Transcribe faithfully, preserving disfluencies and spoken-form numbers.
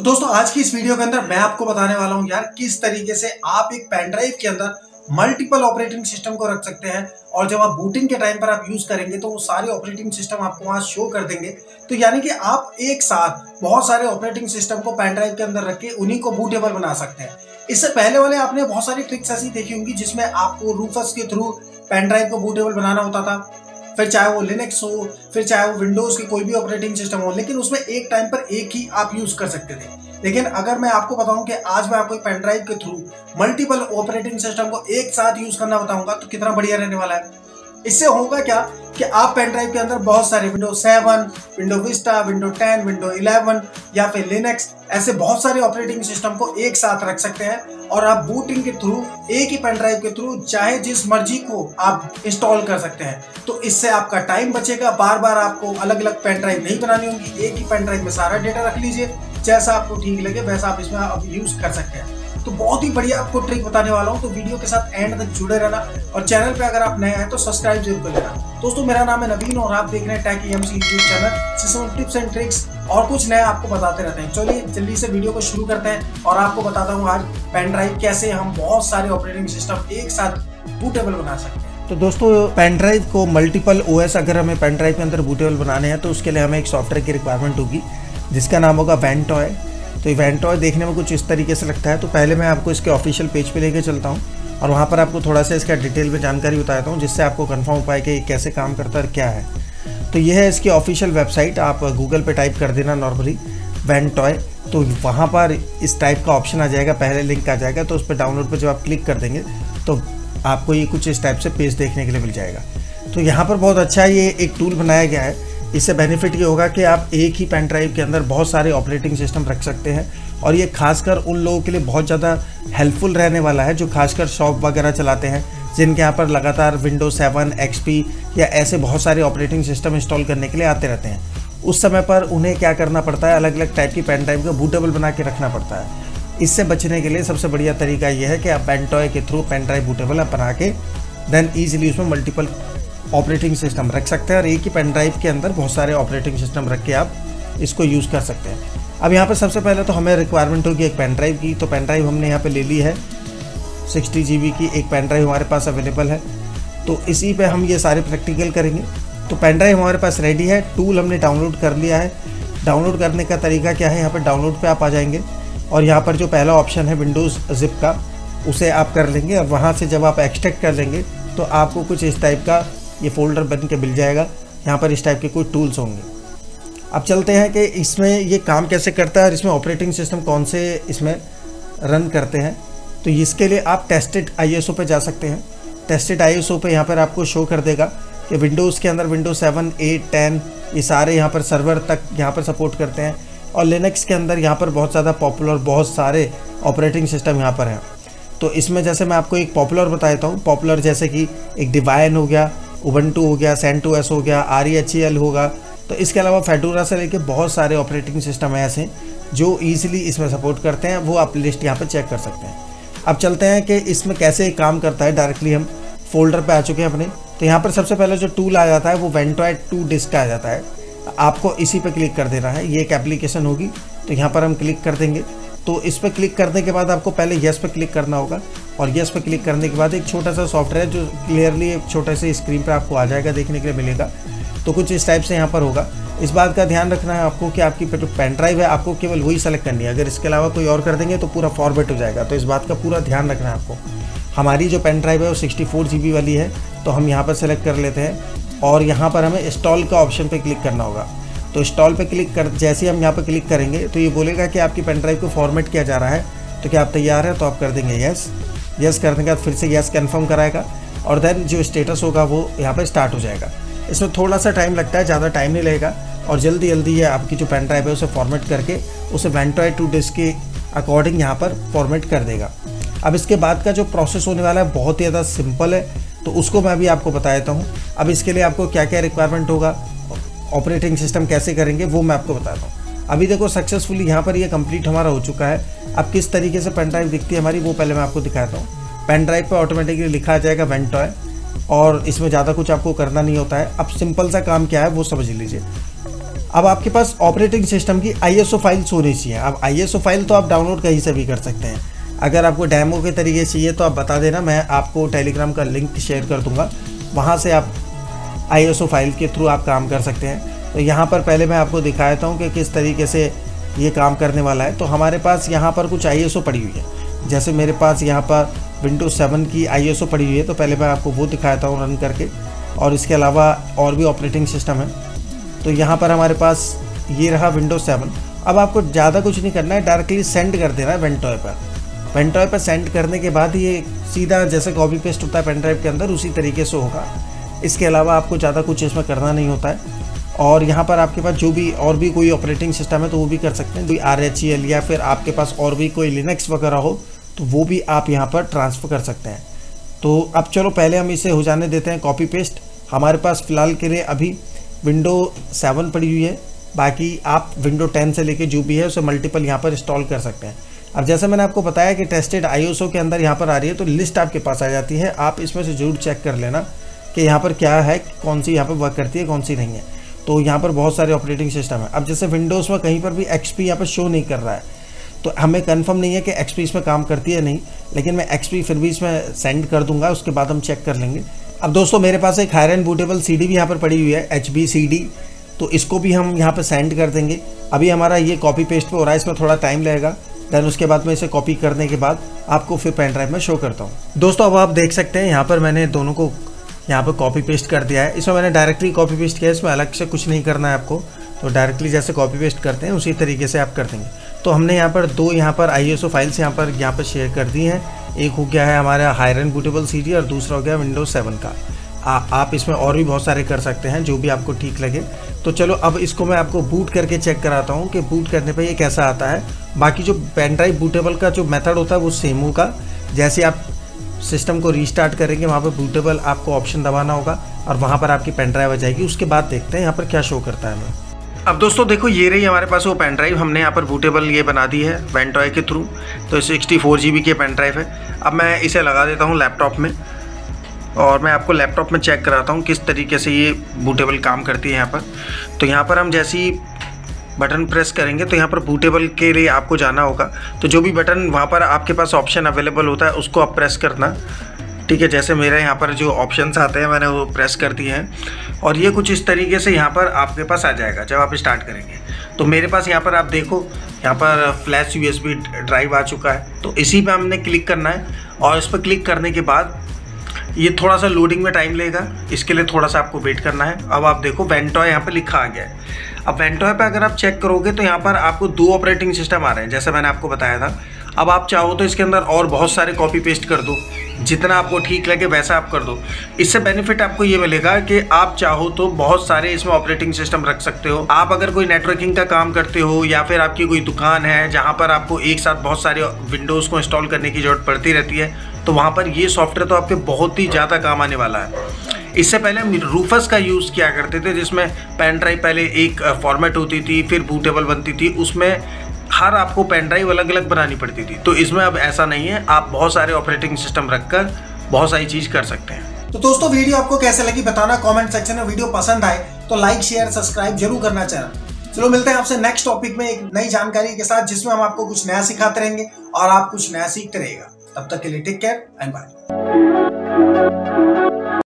तो दोस्तों आज की इस वीडियो के अंदर मैं आपको बताने वाला हूं यार किस तरीके से आप एक पेन ड्राइव के अंदर मल्टीपल ऑपरेटिंग सिस्टम को रख सकते हैं और जब आप बूटिंग के टाइम पर आप यूज करेंगे तो वो सारे ऑपरेटिंग सिस्टम आपको वहां शो कर देंगे। तो यानी कि आप एक साथ बहुत सारे ऑपरेटिंग सिस्टम को पेन ड्राइव के अंदर रख के उन्हीं को बूटेबल बना सकते हैं। इससे पहले वाले आपने बहुत सारी ट्रिक्स ऐसी देखी होंगी जिसमें आपको रूफस के थ्रू पेन ड्राइव को बूटेबल बनाना होता था, फिर चाहे वो लिनक्स हो, फिर चाहे वो विंडोज के कोई भी ऑपरेटिंग सिस्टम हो, लेकिन उसमें एक टाइम पर एक ही आप यूज कर सकते थे। लेकिन अगर मैं आपको बताऊं कि आज मैं आपको पेन ड्राइव के थ्रू मल्टीपल ऑपरेटिंग सिस्टम को एक साथ यूज करना बताऊंगा तो कितना बढ़िया रहने वाला है। इससे होगा क्या कि आप पेन ड्राइव के अंदर बहुत सारे window seven, window Vista, window ten, window eleven या फिर लिनक्स ऐसे बहुत सारे ऑपरेटिंग सिस्टम को एक साथ रख सकते हैं और आप बूटिंग के थ्रू एक ही पेन ड्राइव के थ्रू चाहे जिस मर्जी को आप इंस्टॉल कर सकते हैं। तो इससे आपका टाइम बचेगा, बार बार आपको अलग अलग पेन ड्राइव नहीं बनानी होगी, एक ही पेन ड्राइव में सारा डेटा रख लीजिए, जैसा आपको ठीक लगे वैसा आप इसमें आप यूज कर सकते हैं। तो बहुत ही बढ़िया आपको ट्रिक बताने वाला हूँ, तो वीडियो के साथ एंड तक जुड़े रहना और चैनल पे अगर आप नए हैं तो सब्सक्राइब जरूर कर लेना। दोस्तों मेरा नाम है नवीन और आप देख रहे हैं टेक एएमसी यूट्यूब चैनल, जिसमें टिप्स एंड ट्रिक्स और कुछ नया आपको बताते रहते हैं। चलिए जल्दी से वीडियो को शुरू करते हैं और आपको बताता हूँ आज पेन ड्राइव कैसे हम बहुत सारे ऑपरेटिंग सिस्टम एक साथ बूटेबल बना सकते हैं। तो दोस्तों पेन ड्राइव को मल्टीपल ओएस अगर हमें पेन ड्राइव के अंदर बूटेबल बनाने हैं तो उसके लिए हमें एक सॉफ्टवेयर की रिक्वायरमेंट होगी जिसका नाम होगा वेंटॉय। तो वेंटॉय देखने में कुछ इस तरीके से लगता है। तो पहले मैं आपको इसके ऑफिशियल पेज पे लेके चलता हूँ और वहाँ पर आपको थोड़ा सा इसका डिटेल में जानकारी बताता हूँ जिससे आपको कंफर्म हो पाए कि ये कैसे काम करता है और क्या है। तो ये है इसकी ऑफिशियल वेबसाइट, आप गूगल पे टाइप कर देना नॉर्मली वेंटॉय, तो वहाँ पर इस टाइप का ऑप्शन आ जाएगा, पहले लिंक आ जाएगा। तो उस पर डाउनलोड पर जब आप क्लिक कर देंगे तो आपको ये कुछ इस टाइप से पेज देखने के लिए मिल जाएगा। तो यहाँ पर बहुत अच्छा ये एक टूल बनाया गया है। इससे बेनिफिट ये होगा कि आप एक ही पेन ड्राइव के अंदर बहुत सारे ऑपरेटिंग सिस्टम रख सकते हैं और ये खासकर उन लोगों के लिए बहुत ज़्यादा हेल्पफुल रहने वाला है जो खासकर शॉप वगैरह चलाते हैं, जिनके यहाँ पर लगातार विंडो सेवन, एक्सपी या ऐसे बहुत सारे ऑपरेटिंग सिस्टम इंस्टॉल करने के लिए आते रहते हैं। उस समय पर उन्हें क्या करना पड़ता है, अलग अलग टाइप की पेन ड्राइव का बूटेबल बना के रखना पड़ता है। इससे बचने के लिए सबसे बढ़िया तरीका ये है कि आप वेंटॉय के थ्रू पेन ड्राइव बूटेबल बना के देन ईजिली उसमें मल्टीपल ऑपरेटिंग सिस्टम रख सकते हैं और एक ही पेन ड्राइव के अंदर बहुत सारे ऑपरेटिंग सिस्टम रख के आप इसको यूज़ कर सकते हैं। अब यहाँ पर सबसे पहले तो हमें रिक्वायरमेंट होगी एक पेन ड्राइव की। तो पेन ड्राइव हमने यहाँ पे ले ली है, सिक्सटी जी बी की एक पेन ड्राइव हमारे पास अवेलेबल है। तो इसी पे हम ये सारे प्रैक्टिकल करेंगे। तो पेन ड्राइव हमारे पास रेडी है, टूल हमने डाउनलोड कर लिया है। डाउनलोड करने का तरीका क्या है, यहाँ पर डाउनलोड पर आप आ जाएंगे और यहाँ पर जो पहला ऑप्शन है विंडोज़ जिप का उसे आप कर लेंगे और वहाँ से जब आप एक्सट्रैक्ट कर लेंगे तो आपको कुछ इस टाइप का ये फ़ोल्डर बन के मिल जाएगा। यहाँ पर इस टाइप के कोई टूल्स होंगे। अब चलते हैं कि इसमें ये काम कैसे करता है और इसमें ऑपरेटिंग सिस्टम कौन से इसमें रन करते हैं। तो इसके लिए आप टेस्टेड आईएसओ पे जा सकते हैं। टेस्टेड आईएसओ पे यहाँ पर आपको शो कर देगा कि विंडोज़ के अंदर विंडो सेवन, एट, टेन ये सारे यहाँ पर सर्वर तक यहाँ पर सपोर्ट करते हैं और लिनक्स के अंदर यहाँ पर बहुत ज़्यादा पॉपुलर बहुत सारे ऑपरेटिंग सिस्टम यहाँ पर हैं। तो इसमें जैसे मैं आपको एक पॉपुलर बता देता हूँ, पॉपुलर जैसे कि एक डिवाइन हो गया, उबंटू हो गया, सेंटओएस हो गया, आरएचएल होगा। तो इसके अलावा फेडोरा से लेके बहुत सारे ऑपरेटिंग सिस्टम हैं ऐसे जो ईजिली इसमें सपोर्ट करते हैं, वो आप लिस्ट यहाँ पर चेक कर सकते हैं। अब चलते हैं कि इसमें कैसे काम करता है। डायरेक्टली हम फोल्डर पे आ चुके हैं अपने। तो यहाँ पर सबसे पहले जो टूल आ जाता है वो वेंटॉय टू डिस्क आ जाता है। आपको इसी पर क्लिक कर देना है, ये एक एप्लीकेशन होगी। तो यहाँ पर हम क्लिक कर देंगे। तो इस पर क्लिक करने के बाद आपको पहले यस पर क्लिक करना होगा और यस पर क्लिक करने के बाद एक छोटा सा सॉफ्टवेयर जो क्लियरली एक छोटे से स्क्रीन पर आपको आ जाएगा, देखने के लिए मिलेगा। तो कुछ इस टाइप से यहाँ पर होगा। इस बात का ध्यान रखना है आपको कि आपकी जो पेन ड्राइव है आपको केवल वही सेलेक्ट करनी है, अगर इसके अलावा कोई और कर देंगे तो पूरा फॉर्मेट हो जाएगा। तो इस बात का पूरा ध्यान रखना है आपको। हमारी जो पेन ड्राइव है वो सिक्सटी फोर जी बी वाली है, तो हम यहाँ पर सेलेक्ट कर लेते हैं और यहाँ पर हमें इंस्टॉल का ऑप्शन पर क्लिक करना होगा। तो इंस्टॉल पे क्लिक कर जैसे ही हम यहाँ पे क्लिक करेंगे तो ये बोलेगा कि आपकी पेन ड्राइव को फॉर्मेट किया जा रहा है, तो क्या आप तैयार हैं, तो आप कर देंगे यस। यस करने के बाद फिर से यस कंफर्म कराएगा और देन जो स्टेटस होगा वो यहाँ पे स्टार्ट हो जाएगा। इसमें थोड़ा सा टाइम लगता है, ज़्यादा टाइम नहीं लगेगा और जल्दी जल्दी ये आपकी जो पेन ड्राइव है उसे फॉर्मेट करके उसे वेंटॉय टू डिस्क के अकॉर्डिंग यहाँ पर फॉर्मेट कर देगा। अब इसके बाद का जो प्रोसेस होने वाला है बहुत ही ज़्यादा सिंपल है, तो उसको मैं भी आपको बता देता हूँ। अब इसके लिए आपको क्या क्या रिक्वायरमेंट होगा, ऑपरेटिंग सिस्टम कैसे करेंगे वो मैं आपको बताता हूँ। अभी देखो सक्सेसफुली यहाँ पर ये यह कंप्लीट हमारा हो चुका है। अब किस तरीके से पेन ड्राइव दिखती है हमारी वो पहले मैं आपको दिखाता हूँ। पेन ड्राइव पर ऑटोमेटिकली लिखा जाएगा वेंटॉय और इसमें ज़्यादा कुछ आपको करना नहीं होता है। अब सिंपल सा काम क्या है वो समझ लीजिए। अब आपके पास ऑपरेटिंग सिस्टम की आईएसओ फाइल्स होनी चाहिए। अब आईएसओ फाइल तो आप डाउनलोड कहीं से भी कर सकते हैं। अगर आपको डेमो के तरीके से चाहिए तो आप बता देना, मैं आपको टेलीग्राम का लिंक शेयर कर दूंगा, वहाँ से आप आईएसओ फाइल के थ्रू आप काम कर सकते हैं। तो यहाँ पर पहले मैं आपको दिखाता हूँ कि किस तरीके से ये काम करने वाला है। तो हमारे पास यहाँ पर कुछ आईएसओ पड़ी हुई है, जैसे मेरे पास यहाँ पर विंडोज़ सेवन की आईएसओ पड़ी हुई है। तो पहले मैं आपको वो दिखाता हूँ रन करके, और इसके अलावा और भी ऑपरेटिंग सिस्टम है। तो यहाँ पर हमारे पास ये रहा विंडोज़ सेवन। अब आपको ज़्यादा कुछ नहीं करना है, डायरेक्टली सेंड कर देना है वेंटॉय पर। वेंटॉय पर सेंड करने के बाद ये सीधा जैसे कॉपी पेस्ट होता है पेन ड्राइव के अंदर, उसी तरीके से होगा। इसके अलावा आपको ज़्यादा कुछ इसमें करना नहीं होता है। और यहाँ पर आपके पास जो भी और भी कोई ऑपरेटिंग सिस्टम है तो वो भी कर सकते हैं, कोई आर एच ई एल, या फिर आपके पास और भी कोई लिनक्स वगैरह हो तो वो भी आप यहाँ पर ट्रांसफ़र कर सकते हैं। तो अब चलो पहले हम इसे हो जाने देते हैं कॉपी पेस्ट। हमारे पास फ़िलहाल के लिए अभी विंडो सेवन पड़ी हुई है, बाकी आप विंडो टेन से लेके जो भी है उसे मल्टीपल यहाँ पर इंस्टॉल कर सकते हैं। अब जैसे मैंने आपको बताया कि टेस्टेड आईओसो के अंदर यहाँ पर आ रही है, तो लिस्ट आपके पास आ जाती है। आप इसमें से ज़रूर चेक कर लेना कि यहाँ पर क्या है, कौन सी यहाँ पर वर्क करती है, कौन सी नहीं है। तो यहाँ पर बहुत सारे ऑपरेटिंग सिस्टम है। अब जैसे विंडोज़ में कहीं पर भी एक्सपी यहाँ पर शो नहीं कर रहा है, तो हमें कंफर्म नहीं है कि एक्सपी इसमें काम करती है नहीं, लेकिन मैं एक्सपी फिर भी इसमें सेंड कर दूंगा, उसके बाद हम चेक कर लेंगे। अब दोस्तों मेरे पास एक हायरन बूटेबल सीडी भी यहाँ पर पड़ी हुई है, एचबी सीडी, तो इसको भी हम यहाँ पर सेंड कर देंगे। अभी हमारा ये कॉपी पेस्ट पे हो रहा है, इसमें थोड़ा टाइम लगेगा। दैन उसके बाद मैं इसे कॉपी करने के बाद आपको फिर पेन ड्राइव में शो करता हूँ। दोस्तों अब आप देख सकते हैं यहाँ पर मैंने दोनों को यहाँ पर कॉपी पेस्ट कर दिया है। इसमें मैंने डायरेक्टली कॉपी पेस्ट किया है, इसमें अलग से कुछ नहीं करना है आपको। तो डायरेक्टली जैसे कॉपी पेस्ट करते हैं उसी तरीके से आप कर देंगे। तो हमने यहाँ पर दो यहाँ पर आईएसओ फाइल्स यहाँ पर यहाँ पर शेयर कर दी हैं। एक हो गया है हमारा हायरन बूटेबल सीडी और दूसरा हो गया विंडोज सेवन का। आ, आप इसमें और भी बहुत सारे कर सकते हैं, जो भी आपको ठीक लगे। तो चलो अब इसको मैं आपको बूट करके चेक कराता हूँ कि बूट करने पर ये कैसा आता है। बाकी जो पेन ड्राइव बूटेबल का जो मेथड होता है वो सेम होगा। जैसे आप सिस्टम को रीस्टार्ट करेंगे वहाँ पर बूटेबल आपको ऑप्शन दबाना होगा और वहाँ पर आपकी पेन ड्राइव आ जाएगी। उसके बाद देखते हैं यहाँ पर क्या शो करता है हमें। अब दोस्तों देखो ये रही हमारे पास वो पेन ड्राइव, हमने यहाँ पर बूटेबल ये बना दी है वेंटॉय के थ्रू। तो सिक्सटी फोर जी बी की पेन ड्राइव है। अब मैं इसे लगा देता हूँ लैपटॉप में और मैं आपको लैपटॉप में चेक कराता हूँ किस तरीके से ये बूटेबल काम करती है यहाँ पर। तो यहाँ पर हम जैसे ही बटन प्रेस करेंगे तो यहाँ पर बूटेबल के लिए आपको जाना होगा। तो जो भी बटन वहाँ पर आपके पास ऑप्शन अवेलेबल होता है उसको आप प्रेस करना, ठीक है। जैसे मेरे यहाँ पर जो ऑप्शंस आते हैं मैंने वो प्रेस कर दिए हैं और ये कुछ इस तरीके से यहाँ पर आपके पास आ जाएगा जब आप स्टार्ट करेंगे। तो मेरे पास यहाँ पर आप देखो यहाँ पर फ्लैश यूएसबी ड्राइव आ चुका है, तो इसी पे हमने क्लिक करना है। और इस पर क्लिक करने के बाद ये थोड़ा सा लोडिंग में टाइम लेगा, इसके लिए थोड़ा सा आपको वेट करना है। अब आप देखो वेंटॉय यहाँ पर लिखा आ गया है। अब वेंटॉय पर अगर आप चेक करोगे तो यहाँ पर आपको दो ऑपरेटिंग सिस्टम आ रहे हैं, जैसे मैंने आपको बताया था। अब आप चाहो तो इसके अंदर और बहुत सारे कॉपी पेस्ट कर दो, जितना आपको ठीक लगे वैसा आप कर दो। इससे बेनिफिट आपको ये मिलेगा कि आप चाहो तो बहुत सारे इसमें ऑपरेटिंग सिस्टम रख सकते हो। आप अगर कोई नेटवर्किंग का काम करते हो या फिर आपकी कोई दुकान है जहाँ पर आपको एक साथ बहुत सारे विंडोज़ को इंस्टॉल करने की ज़रूरत पड़ती रहती है, तो वहाँ पर ये सॉफ्टवेयर तो आपके बहुत ही ज़्यादा काम आने वाला है। इससे पहले हम रूफस का यूज़ किया करते थे, जिसमें पेन ड्राइव पहले एक फॉर्मेट होती थी, फिर बूटेबल बनती थी, उसमें हर आपको पेन ड्राइव अलग अलग बनानी पड़ती थी। तो इसमें अब ऐसा नहीं है, आप बहुत सारे ऑपरेटिंग सिस्टम रखकर बहुत सारी चीज़ कर सकते हैं। तो दोस्तों वीडियो आपको कैसे लगी बताना कमेंट सेक्शन में। वीडियो पसंद आए तो लाइक शेयर सब्सक्राइब जरूर करना चाहिए। चलो मिलते हैं आपसे नेक्स्ट टॉपिक में एक नई जानकारी के साथ, जिसमें हम आपको कुछ नया सिखाते रहेंगे और आप कुछ नया सीखते रहेगा। तब तक के लिए टेक केयर एंड बाय।